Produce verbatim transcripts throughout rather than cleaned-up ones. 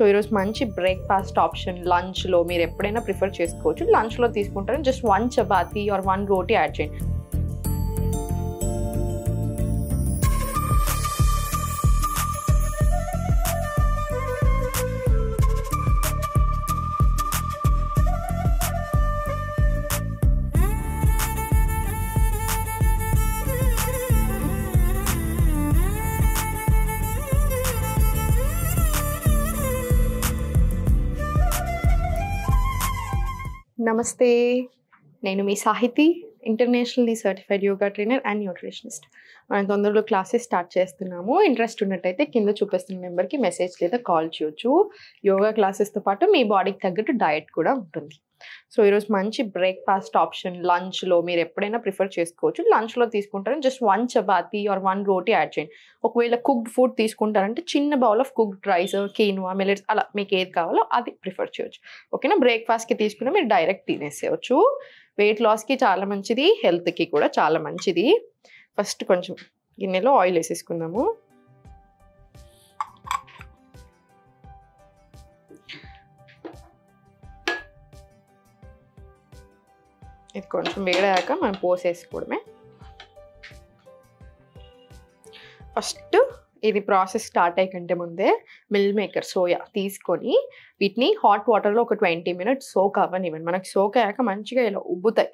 So ఈరోజు మంచి breakfast option లంచ్లో మీరు ఎప్పుడైనా ప్రిఫర్ చేసుకోవచ్చు. లంచ్లో తీసుకుంటారని just one chapati or one roti add చేయండి. నమస్తే, నేను మీ Sahithi, internationally certified yoga trainer and nutritionist. మనం తొందరలో క్లాసెస్ స్టార్ట్ చేస్తున్నాము. ఇంట్రెస్ట్ ఉన్నట్టయితే కింద చూపిస్తున్న నెంబర్కి మెసేజ్ లేదా కాల్ చేయొచ్చు. యోగా క్లాసెస్తో పాటు మీ బాడీకి తగ్గట్టు డయట్ కూడా ఉంటుంది. సో ఈరోజు మంచి బ్రేక్ఫాస్ట్ ఆప్షన్ లంచ్లో మీరు ఎప్పుడైనా ప్రిఫర్ చేసుకోవచ్చు. లంచ్లో తీసుకుంటారని just one chapati or one roti add చేయండి. ఒకవేళ కుక్డ్ ఫుడ్ తీసుకుంటారంటే చిన్న bowl of cooked rice, quinoa, millets, అలా మీకు ఏది కావాలో అది ప్రిఫర్ చేయొచ్చు. ఓకేనా? బ్రేక్ఫాస్ట్కి తీసుకున్న మీరు డైరెక్ట్ తినేసేయచ్చు. వెయిట్ లాస్కి చాలా మంచిది, హెల్త్కి కూడా చాలా మంచిది. ఫస్ట్ కొంచెం గిన్నెలో ఆయిల్ వేసేసుకుందాము. ఇది కొంచెం వేడాక మనం పోసేసుకోవడమే. ఫస్ట్ ఇది ప్రాసెస్ స్టార్ట్ అయ్యకంటే ముందే మిల్ మేకర్ సోయా తీసుకొని వీటిని హాట్ వాటర్లో ఒక ట్వంటీ మినిట్స్ సోక్ అవ్వనివ్వండి. మనకి సోక్ అయ్యాక మంచిగా ఇలా ఉబ్బుతాయి,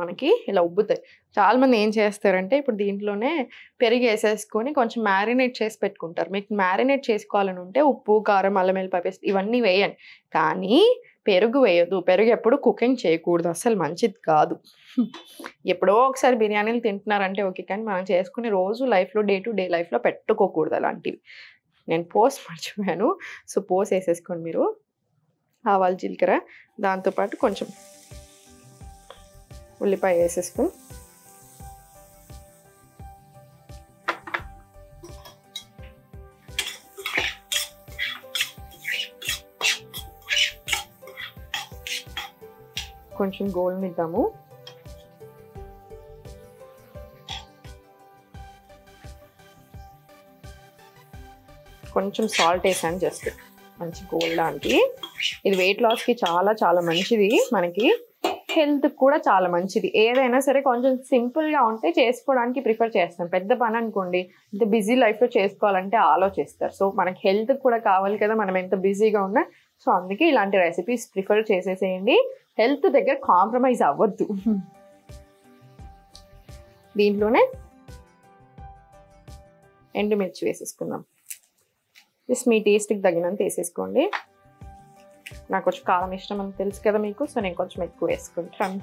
మనకి ఇలా ఉబ్బుతాయి. చాలామంది ఏం చేస్తారంటే ఇప్పుడు దీంట్లోనే పెరుగు వేసేసుకొని కొంచెం మ్యారినేట్ చేసి పెట్టుకుంటారు. మీకు మ్యారినేట్ చేసుకోవాలని ఉంటే ఉప్పు, కారం, అల్లం ఎల్లిపాయ పేస్ట్ ఇవన్నీ వేయండి, కానీ పెరుగు వేయదు. పెరుగు ఎప్పుడు కుకింగ్ చేయకూడదు, అసలు మంచిది కాదు. ఎప్పుడో ఒకసారి బిర్యానీలు తింటున్నారంటే ఓకే, కానీ మనం చేసుకుని రోజు లైఫ్లో, డే టు డే లైఫ్లో పెట్టుకోకూడదు అలాంటివి. నేను పోస్ట్ మర్చిపోయాను, సో పోస్ట్ వేసేసుకోండి. మీరు ఆవాలు, జీలకర్ర, దాంతోపాటు కొంచెం ఉల్లిపాయ వేసేసుకొని కొంచెం గోల్నిద్దాము. కొంచెం సాల్ట్ వేసాను, జస్ట్ మంచి గోల్డ్ లాంటి. ఇది వెయిట్ లాస్కి చాలా చాలా మంచిది, మనకి హెల్త్ కూడా చాలా మంచిది. ఏదైనా సరే కొంచెం సింపుల్గా ఉంటే చేసుకోవడానికి ప్రిఫర్ చేస్తాం. పెద్ద పని అనుకోండి, ఇంత బిజీ లైఫ్లో చేసుకోవాలంటే ఆలోచిస్తారు. సో మనకి హెల్త్ కూడా కావాలి కదా, మనం ఎంత బిజీగా ఉన్నా. సో అందుకే ఇలాంటి రెసిపీస్ ప్రిఫర్ చేసేసేయండి. హెల్త్ దగ్గర కాంప్రమైజ్ అవ్వద్దు. దీంట్లోనే ఎండుమిర్చి వేసేసుకుందాం. జస్ట్ మీ టేస్ట్కి తగినంత వేసేసుకోండి. నాకు కొంచెం కారం ఇష్టం అని తెలుసు కదా మీకు, సో నేను కొంచెం ఎక్కువ వేసుకుంటాను.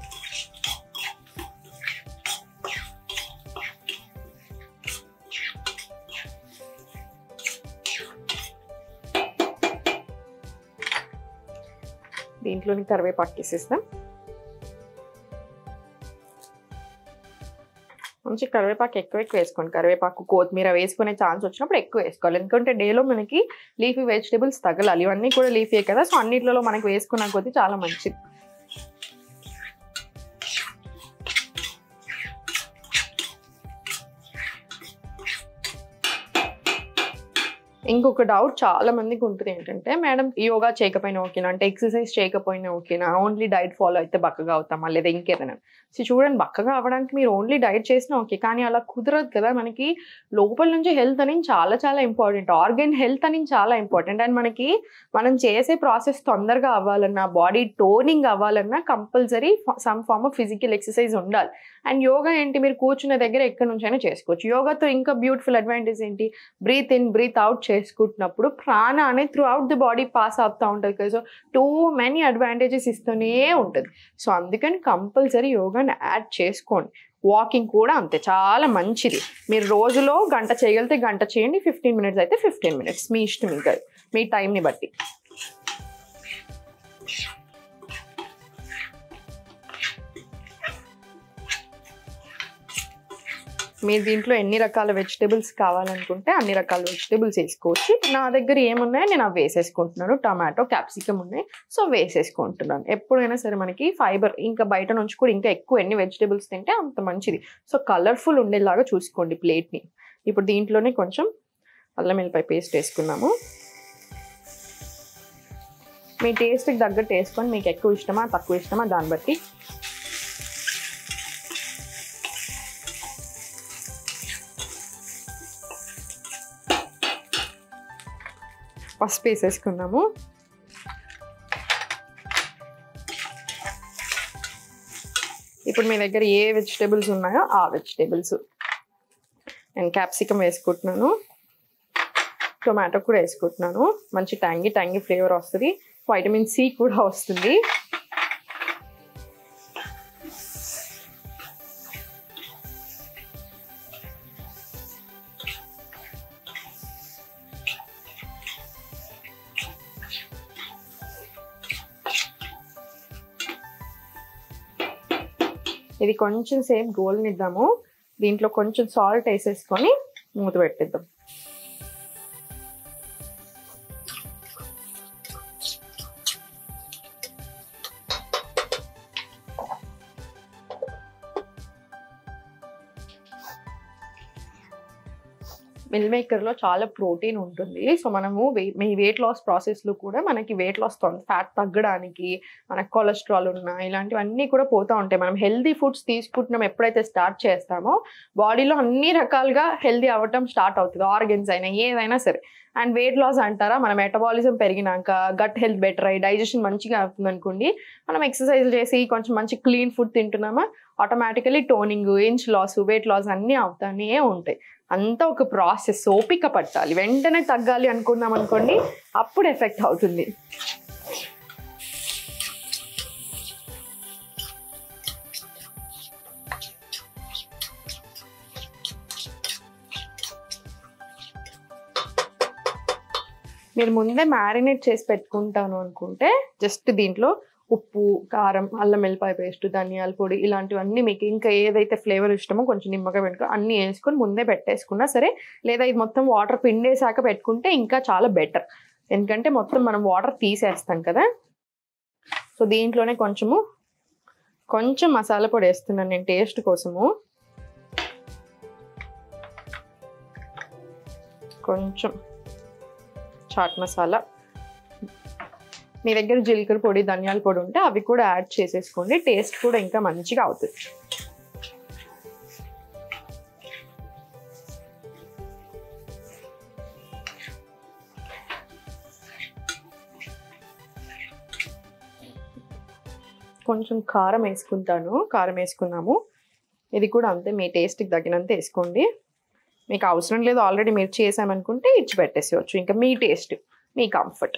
దీంట్లోని కరివేపాకు వేసేస్తాం. మంచి కరివేపాకు ఎక్కువ ఎక్కువ వేసుకోండి. కరివేపాకు, కొత్తిమీర వేసుకునే ఛాన్స్ వచ్చినప్పుడు ఎక్కువ వేసుకోవాలి, ఎందుకంటే డేలో మనకి లీఫీ వెజిటేబుల్స్ తగలాలి. ఇవన్నీ కూడా లీఫీయే కదా, సో అన్నిట్లలో మనకి వేసుకున్న కొద్ది చాలా మంచిది. ఇంకొక డౌట్ చాలా మందికి ఉంటుంది ఏంటంటే, మేడం యోగా చేయకపోయినా ఓకేనా, అంటే ఎక్సర్సైజ్ చేయకపోయినా ఓకేనా, ఓన్లీ డైట్ ఫాలో అయితే బక్కగా అవుతామా లేదా ఇంకేదైనా? సో చూడండి, బక్కగా అవ్వడానికి మీరు ఓన్లీ డైట్ చేసినా ఓకే, కానీ అలా కుదరదు కదా. మనకి లోపల నుంచి హెల్త్ అనేది చాలా చాలా ఇంపార్టెంట్, ఆర్గన్ హెల్త్ అనేది చాలా ఇంపార్టెంట్. అండ్ మనకి మనం చేసే ప్రాసెస్ తొందరగా అవ్వాలన్నా, బాడీ టోనింగ్ అవ్వాలన్నా compulsory some form of physical exercise ఉండాలి. అండ్ యోగా ఏంటి, మీరు కూర్చున్న దగ్గర ఎక్కడి నుంచైనా చేసుకోవచ్చు. యోగాతో ఇంకా బ్యూటిఫుల్ అడ్వాంటేజ్ ఏంటి, బ్రీత్ ఇన్ బ్రీత్ అవుట్ చేసుకుంటున్నప్పుడు ప్రాణ అనేది through out the body pass అవుతూ ఉంటుంది కదా. సో టూ మెనీ అడ్వాంటేజెస్ ఇస్తూనే ఉంటుంది. సో అందుకని కంపల్సరీ యోగాని యాడ్ చేసుకోండి. వాకింగ్ కూడా అంతే, చాలా మంచిది. మీరు రోజులో గంట చేయగలితే గంట చేయండి, ఫిఫ్టీన్ మినిట్స్ అయితే ఫిఫ్టీన్ మినిట్స్ మీ ఇష్టం, ఇంకా మీ టైంని బట్టి. మీరు దీంట్లో ఎన్ని రకాల వెజిటేబుల్స్ కావాలనుకుంటే అన్ని రకాల వెజిటేబుల్స్ వేసుకోవచ్చు. నా దగ్గర ఏమున్నాయో నేను అవి వేసేసుకుంటున్నాను. టమాటో, క్యాప్సికమ్ ఉన్నాయి, సో వేసేసుకుంటున్నాను. ఎప్పుడైనా సరే మనకి ఫైబర్, ఇంకా బయట నుంచి కూడా ఇంకా ఎక్కువ ఎన్ని వెజిటేబుల్స్ తింటే అంత మంచిది. సో కలర్ఫుల్ ఉండేలాగా చూసుకోండి ప్లేట్ని. ఇప్పుడు దీంట్లోనే కొంచెం అల్లం ఎల్లిపాయ పేస్ట్ వేసుకున్నాము. మీ టేస్ట్కి తగ్గట్టు వేసుకొని మీకు ఎక్కువ ఇష్టమా తక్కువ ఇష్టమా దాన్ని బట్టి పసుపు వేసేసుకున్నాము. ఇప్పుడు మీ దగ్గర ఏ వెజిటేబుల్స్ ఉన్నాయో ఆ వెజిటేబుల్స్, నేను క్యాప్సికమ్ వేసుకుంటున్నాను, టొమాటో కూడా వేసుకుంటున్నాను. మంచి ట్యాంగీ ట్యాంగీ ఫ్లేవర్ వస్తుంది, వైటమిన్ సి కూడా వస్తుంది. ఇది కొంచెం సేపు గోలనిద్దాము. దీంట్లో కొంచెం సాల్ట్ వేసేసుకొని మూత పెట్టేద్దాం. మిల్ మేకర్లో చాలా ప్రోటీన్ ఉంటుంది. సో మనము మీ వెయిట్ లాస్ ప్రాసెస్లో కూడా మనకి వెయిట్ లాస్ ఫ్యాట్ తగ్గడానికి, మనకు కొలెస్ట్రాల్ ఉన్న ఇలాంటివన్నీ కూడా పోతూ ఉంటాయి. మనం హెల్దీ ఫుడ్స్ తీసుకుంటున్నాం ఎప్పుడైతే స్టార్ట్ చేస్తామో బాడీలో అన్ని రకాలుగా హెల్దీ అవ్వటం స్టార్ట్ అవుతుంది, ఆర్గన్స్ అయినా ఏదైనా సరే. అండ్ వెయిట్ లాస్ అంటారా, మన మెటబాలిజం పెరిగినాక గట్ హెల్త్ బెటర్ అయ్యి డైజెషన్ మంచిగా అవుతుంది అనుకోండి, మనం ఎక్సర్సైజ్ చేసి కొంచెం మంచి క్లీన్ ఫుడ్ తింటున్నామా automatically toning, inch loss, weight loss అన్నీ అవుతానే ఉంటాయి. అంతా ఒక ప్రాసెస్, ఓపిక పట్టాలి. వెంటనే తగ్గాలి అనుకున్నాం అనుకోండి అప్పుడు ఎఫెక్ట్ అవుతుంది. మీరు ముందే మ్యారినేట్ చేసి పెట్టుకుంటాను అనుకుంటే జస్ట్ దీంట్లో ఉప్పు, కారం, అల్లం వెల్లిపాయ పేస్ట్, ధనియాల పొడి ఇలాంటివన్నీ మీకు ఇంకా ఏదైతే ఫ్లేవర్ ఇష్టమో కొంచెం నిమ్మకాయ పెట్టుకో అన్నీ వేసుకొని ముందే పెట్టేసుకున్నా సరే. లేదా ఇది మొత్తం వాటర్ పిండేసాక పెట్టుకుంటే ఇంకా చాలా బెటర్, ఎందుకంటే మొత్తం మనం వాటర్ తీసేస్తాం కదా. సో దీంట్లోనే కొంచెము కొంచెం మసాలా పొడి వేస్తున్నాను నేను టేస్ట్ కోసము. కొంచెం చాట్ మసాలా, మీ దగ్గర జీలకర్ర పొడి, ధనియాల పొడి ఉంటే అవి కూడా యాడ్ చేసేసుకోండి, టేస్ట్ కూడా ఇంకా మంచిగా అవుతుంది. కొంచెం కారం వేసుకుంటాను, కారం వేసుకున్నాము. ఇది కూడా అంతే, మీ టేస్ట్కి తగినంత వేసుకోండి. మీకు అవసరం లేదు, ఆల్రెడీ మీరు చేసామనుకుంటే ఇచ్చి పెట్టేసేయచ్చు. ఇంకా మీ టేస్ట్, మీ కంఫర్ట్.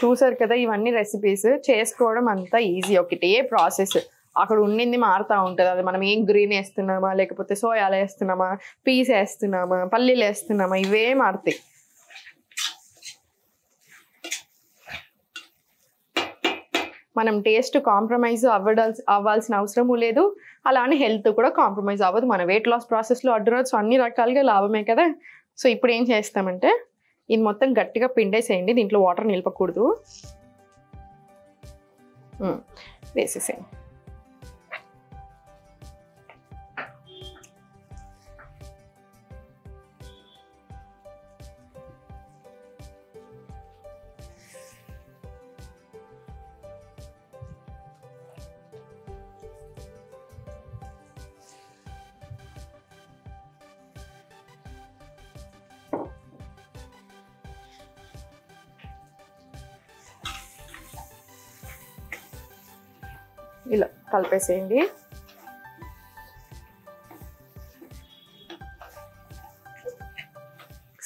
చూసారు కదా, ఇవన్నీ రెసిపీస్ చేసుకోవడం అంతా ఈజీ, ఒకటే ప్రాసెస్. అక్కడ ఉండింది మారుతూ ఉంటుంది, అది మనం ఏం గ్రీన్ వేస్తున్నామా లేకపోతే సోయాలు వేస్తున్నామా, పీస్ వేస్తున్నామా, పల్లీలు వేస్తున్నామా, ఇవే మారుతాయి. మనం టేస్ట్ కాంప్రమైజ్ అవ్వడాల్సి అవ్వాల్సిన అవసరము లేదు, అలానే హెల్త్ కూడా కాంప్రమైజ్ అవ్వదు. మన వెయిట్ లాస్ ప్రాసెస్లో అడ్రస్ అన్ని రకాలుగా లాభమే కదా. సో ఇప్పుడు ఏం చేస్తామంటే ఇది మొత్తం గట్టిగా పిండేసేయండి, దీంట్లో వాటర్ నిలపకూడదు, వేసేసేయండి. ఇలా కలిపేసేయండి.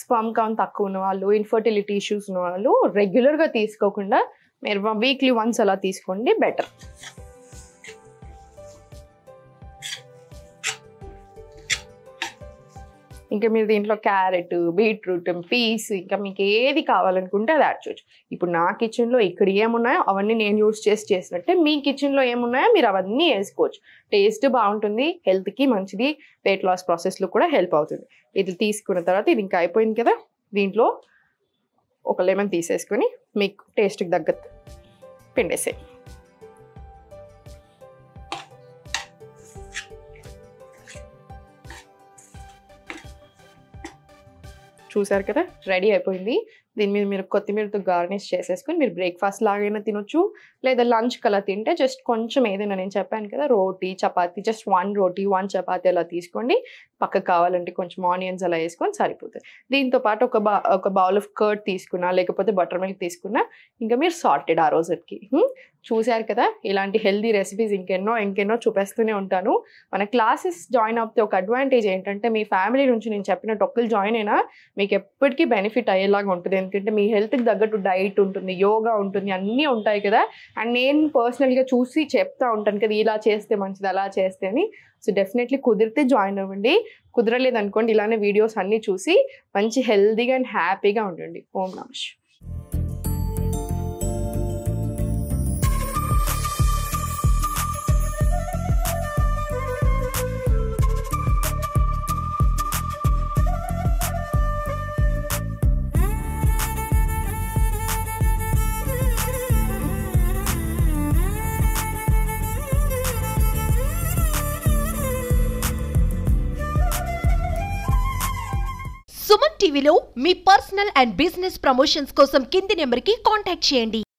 స్పర్మ్ కౌంట్ తక్కువ ఉన్న వాళ్ళు, ఇన్ఫర్టిలిటీ ఇష్యూస్ ఉన్న వాళ్ళు రెగ్యులర్గా తీసుకోకుండా మీరు వీక్లీ వన్స్ అలా తీసుకోండి, బెటర్. ఇంకా మీరు దీంట్లో క్యారెట్, బీట్రూట్, పీస్ ఇంకా మీకు ఏది కావాలనుకుంటే అది యాడ్ చేయొచ్చు. ఇప్పుడు నా కిచెన్లో ఇక్కడ ఏమున్నాయో అవన్నీ నేను యూస్ చేసి చేసినట్టే మీ కిచెన్లో ఏమున్నాయో మీరు అవన్నీ వేసుకోవచ్చు. టేస్ట్ బాగుంటుంది, హెల్త్కి మంచిది, వెయిట్ లాస్ ప్రాసెస్లో కూడా హెల్ప్ అవుతుంది. ఇది తీసుకున్న తర్వాత ఇది ఇంకా అయిపోయింది కదా, దీంట్లో ఒక లెమన్ తీసేసుకొని మీకు టేస్ట్కి తగ్గట్టు పిండేసేయి. చూసారు కదా, రెడీ అయిపోయింది. దీని మీద మీరు కొత్తిమీరతో గార్నిష్ చేసేసుకుని మీరు బ్రేక్ఫాస్ట్ లాగైనా తినొచ్చు, లేదా లంచ్ కలా తింటే జస్ట్ కొంచెం ఏదైనా నేను చెప్పాను కదా roti chapati, just one roti one chapati అలా తీసుకోండి. పక్కకు కావాలంటే కొంచెం ఆనియన్స్ అలా వేసుకొని సరిపోతుంది. దీంతో పాటు ఒక బా ఒక బౌల్ ఆఫ్ కర్డ్ తీసుకున్నా లేకపోతే బటర్ మిల్క్ తీసుకున్నా ఇంకా మీరు సార్టెడ్ ఆ రోజుకి. చూశారు కదా, ఇలాంటి హెల్దీ రెసిపీస్ ఇంకెన్నో ఇంకెన్నో చూపిస్తూనే ఉంటాను. మన క్లాసెస్ జాయిన్ అవుతే ఒక అడ్వాంటేజ్ ఏంటంటే మీ ఫ్యామిలీ నుంచి నేను చెప్పినట్టు ఒక్కరు జాయిన్ అయినా మీకు ఎప్పటికీ బెనిఫిట్ అయ్యేలాగా ఉంటుంది. ఎందుకంటే మీ హెల్త్కి తగ్గట్టు డైట్ ఉంటుంది, యోగా ఉంటుంది, అన్నీ ఉంటాయి కదా. అండ్ నేను పర్సనల్గా చూసి చెప్తా ఉంటాను కదా ఇలా చేస్తే మంచిది అలా చేస్తే అని. సో డెఫినెట్లీ కుదిరితే జాయిన్ అవ్వండి, కుదరలేదు అనుకోండి ఇలానే వీడియోస్ అన్నీ చూసి మంచి హెల్దీగా అండ్ హ్యాపీగా ఉండండి. ఓం నమః. సుమన్ టీవీలో మీ పర్సనల్ అండ్ బిజినెస్ ప్రమోషన్స్ కోసం కింది నెంబర్కి కాంటాక్ట్ చేయండి.